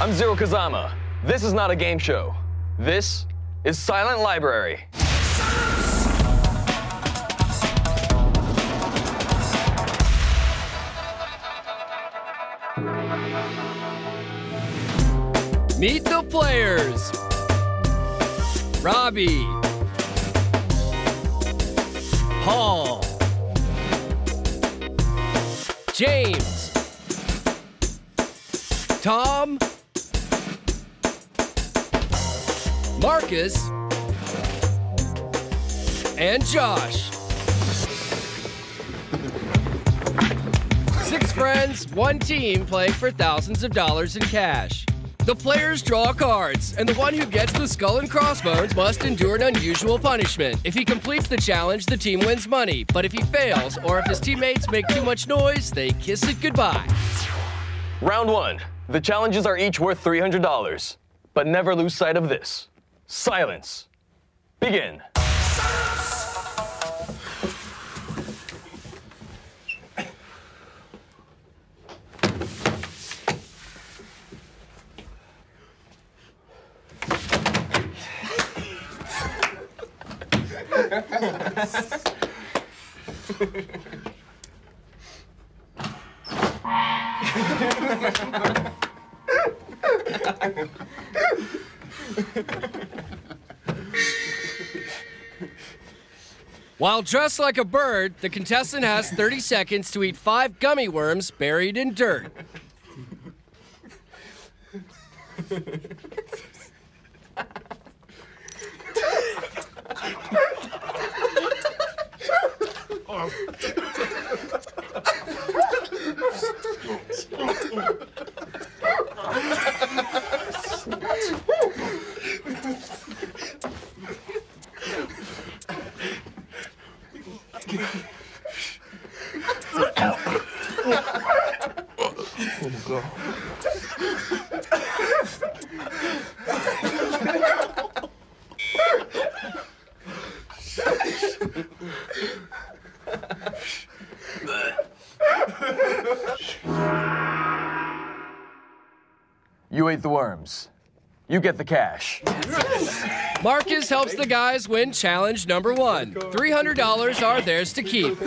I'm Zero Kazama. This is not a game show. This is Silent Library. Meet the players. Robbie, Paul, James, Tom, Marcus, and Josh. 6 friends, 1 team playing for thousands of dollars in cash. The players draw cards, and the one who gets the skull and crossbones must endure an unusual punishment. If he completes the challenge, the team wins money. But if he fails, or if his teammates make too much noise, they kiss it goodbye. Round 1. The challenges are each worth $300. But never lose sight of this. Silence. Begin. While dressed like a bird, the contestant has 30 seconds to eat 5 gummy worms buried in dirt. You ate the worms. You get the cash. Marcus helps the guys win challenge number 1. $300 are theirs to keep.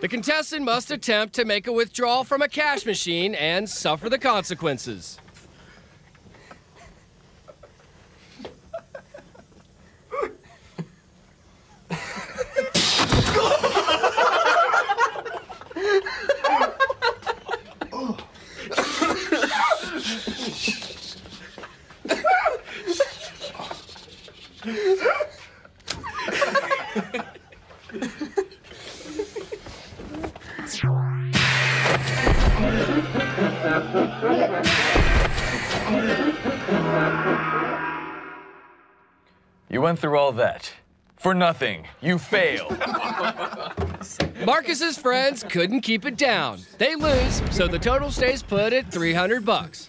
The contestant must attempt to make a withdrawal from a cash machine and suffer the consequences. You went through all that. For nothing. You failed. Marcus's friends couldn't keep it down. They lose, so the total stays put at $300.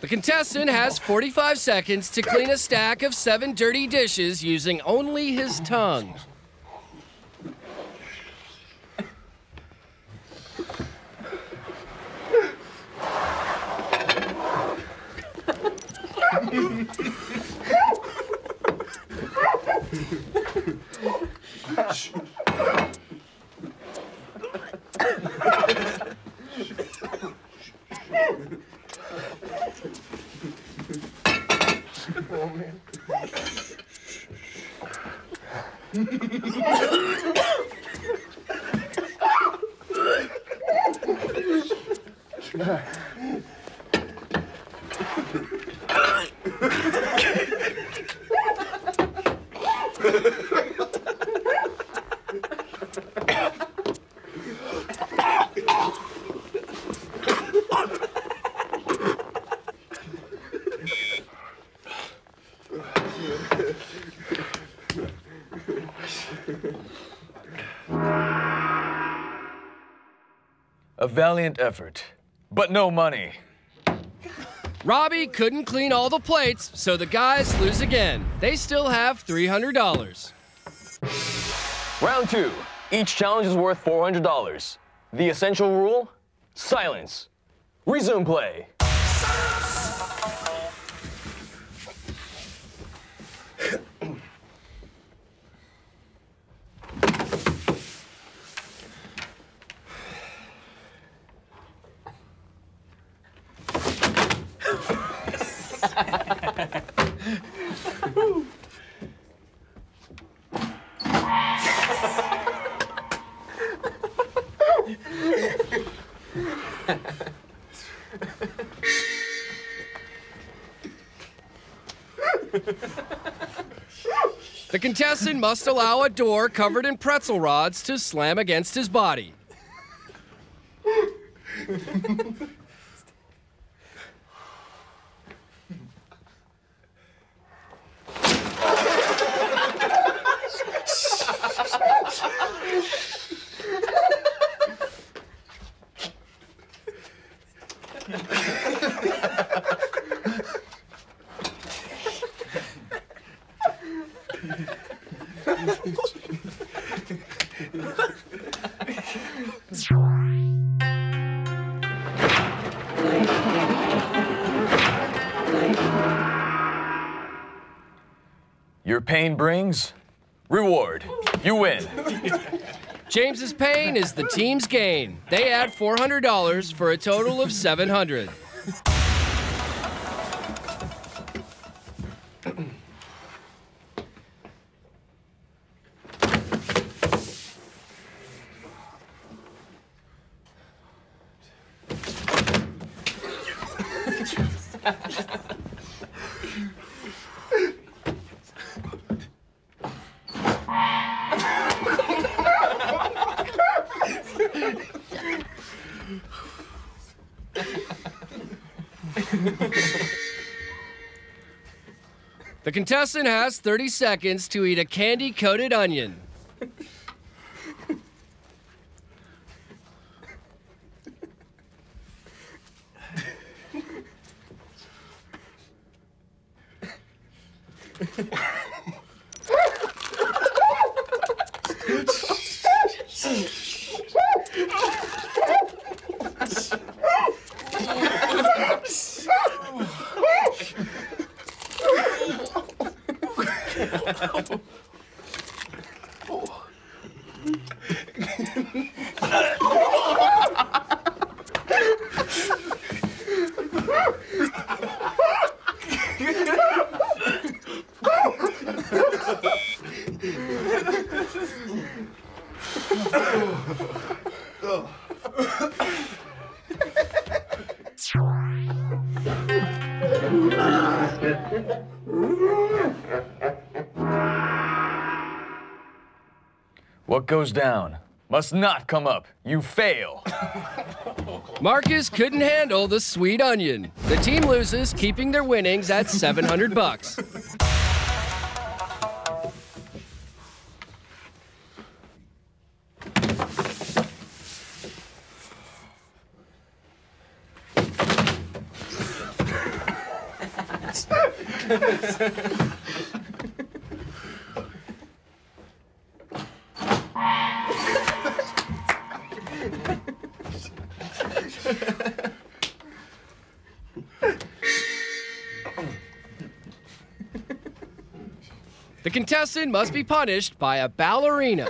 The contestant has 45 seconds to clean a stack of 7 dirty dishes using only his tongue. Oh, man. A valiant effort, but no money. Robbie couldn't clean all the plates, so the guys lose again. They still have $300. Round two. Each challenge is worth $400. The essential rule? Silence. Resume play. The contestant must allow a door covered in pretzel rods to slam against his body. Your pain brings reward. You win. James's pain is the team's gain. They add $400 for a total of $700. The contestant has 30 seconds to eat a candy-coated onion. What goes down must not come up. You fail. Marcus couldn't handle the sweet onion. The team loses, keeping their winnings at $700. The contestant must be punished by a ballerina.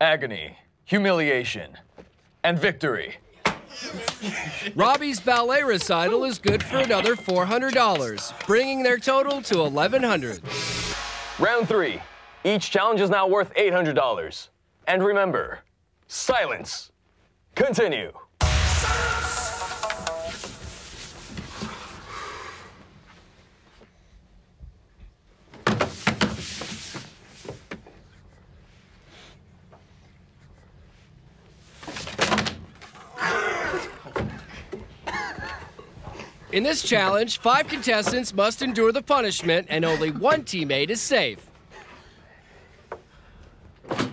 Agony, humiliation, and victory. Robbie's ballet recital is good for another $400, bringing their total to $1,100. Round 3. Each challenge is now worth $800. And remember, silence. Continue. In this challenge, 5 contestants must endure the punishment, and only one teammate is safe.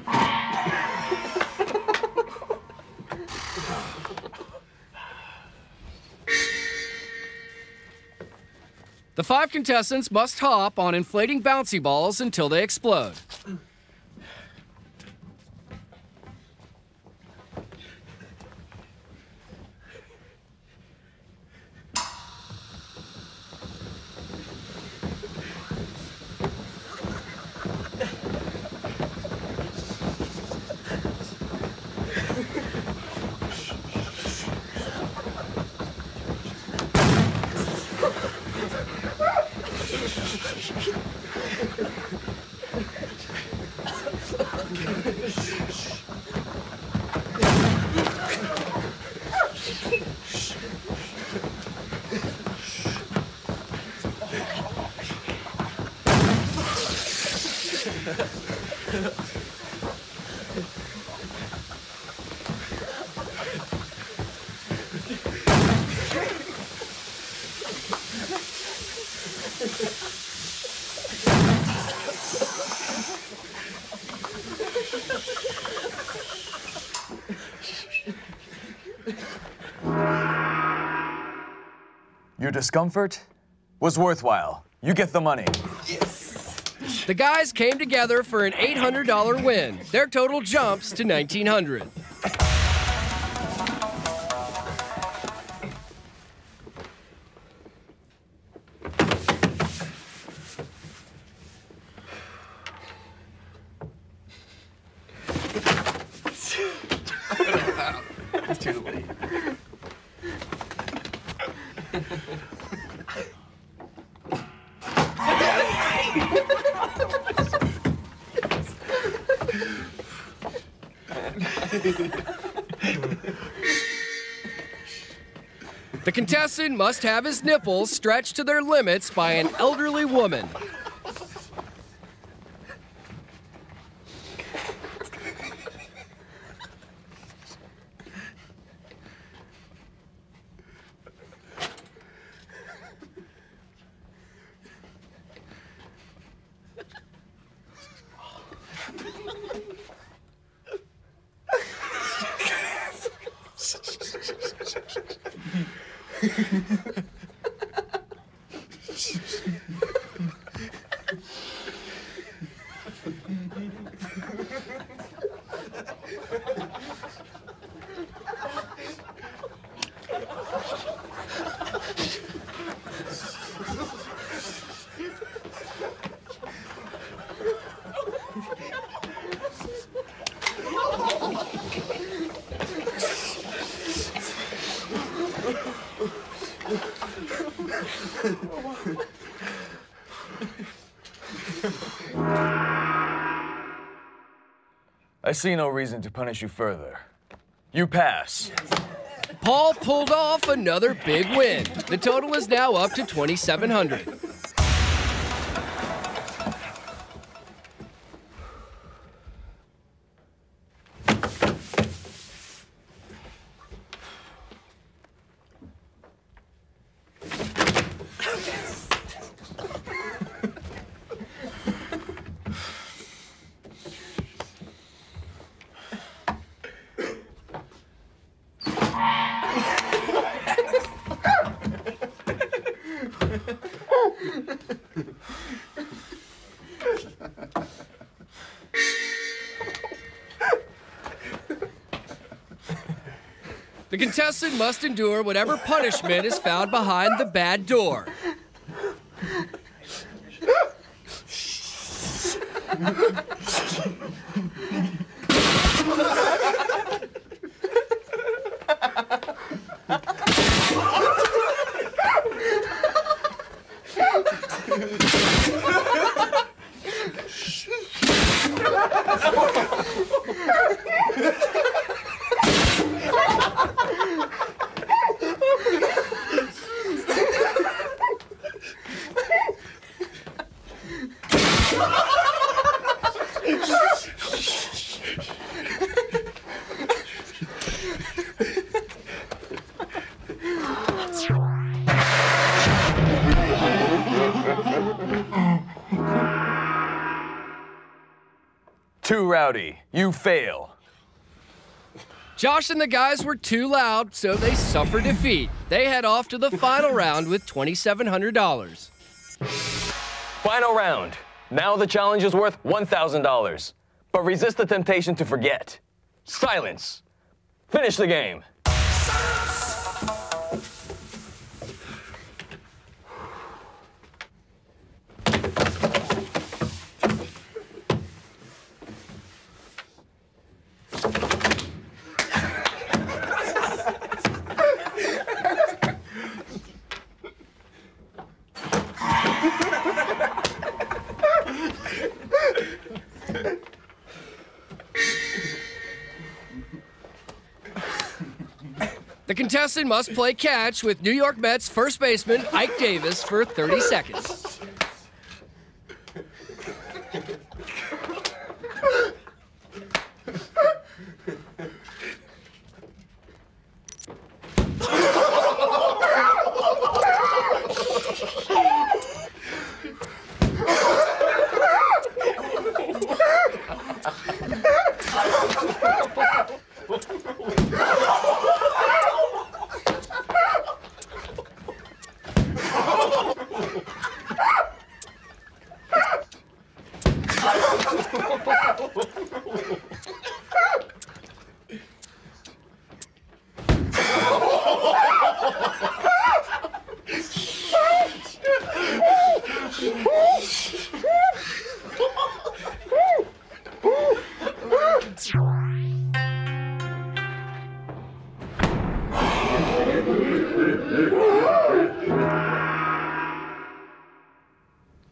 The 5 contestants must hop on inflating bouncy balls until they explode. Your discomfort was worthwhile. You get the money. Yes. The guys came together for an $800 win. Their total jumps to $1,900. The contestant must have his nipples stretched to their limits by an elderly woman. I see no reason to punish you further. You pass. Paul pulled off another big win. The total is now up to $2,700. The contestant must endure whatever punishment is found behind the bad door. Too rowdy. You fail. Josh and the guys were too loud, so they suffer defeat. They head off to the final round with $2,700. Final round. Now the challenge is worth $1,000. But resist the temptation to forget. Silence. Finish the game. The contestant must play catch with New York Mets first baseman Ike Davis for 30 seconds.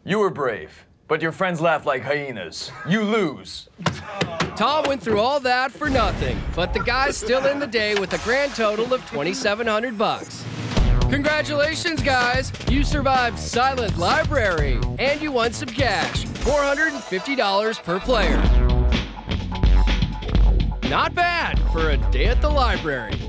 You were brave, but your friends laughed like hyenas. You lose. Tom went through all that for nothing, but the guys still end the day with a grand total of $2,700. Congratulations, guys. You survived Silent Library, and you won some cash, $450 per player. Not bad for a day at the library.